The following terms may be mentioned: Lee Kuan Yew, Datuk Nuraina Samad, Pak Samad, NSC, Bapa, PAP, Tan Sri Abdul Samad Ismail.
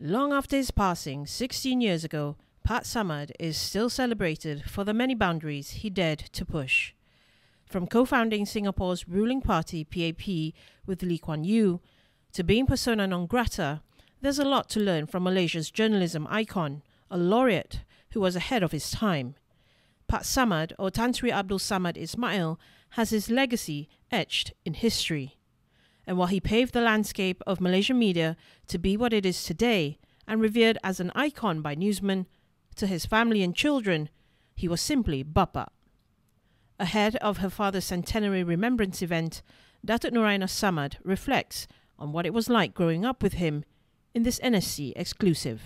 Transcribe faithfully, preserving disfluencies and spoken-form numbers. Long after his passing, sixteen years ago, Pak Samad is still celebrated for the many boundaries he dared to push. From co-founding Singapore's ruling party, P A P, with Lee Kuan Yew, to being persona non grata, there's a lot to learn from Malaysia's journalism icon, a laureate who was ahead of his time. Pak Samad, or Tan Sri Abdul Samad Ismail, has his legacy etched in history. And while he paved the landscape of Malaysian media to be what it is today and revered as an icon by newsmen, to his family and children, he was simply Bapa. Ahead of her father's centenary remembrance event, Datuk Nuraina Samad reflects on what it was like growing up with him in this N S C exclusive.